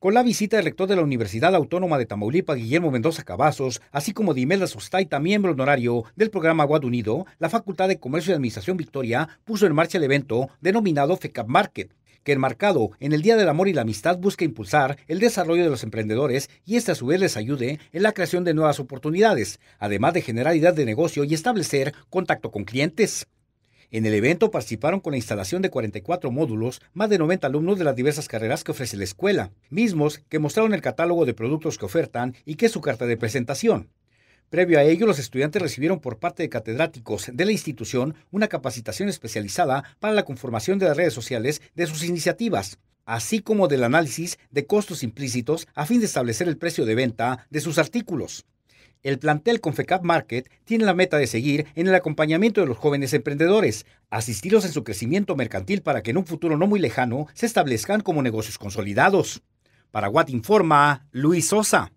Con la visita del rector de la Universidad Autónoma de Tamaulipas, Guillermo Mendoza Cavazos, así como de Imelda Sostaita, miembro honorario del programa Agua Unido, la Facultad de Comercio y Administración Victoria puso en marcha el evento denominado FCAV Market, que enmarcado en el Día del Amor y la Amistad busca impulsar el desarrollo de los emprendedores y a su vez les ayude en la creación de nuevas oportunidades, además de generar ideas de negocio y establecer contacto con clientes. En el evento participaron con la instalación de 44 módulos, más de 90 alumnos de las diversas carreras que ofrece la escuela, mismos que mostraron el catálogo de productos que ofertan y que es su carta de presentación. Previo a ello, los estudiantes recibieron por parte de catedráticos de la institución una capacitación especializada para la conformación de las redes sociales de sus iniciativas, así como del análisis de costos implícitos a fin de establecer el precio de venta de sus artículos. El plantel con FCAV Market tiene la meta de seguir en el acompañamiento de los jóvenes emprendedores, asistirlos en su crecimiento mercantil para que en un futuro no muy lejano se establezcan como negocios consolidados. Para UAT Informa, Luis Sosa.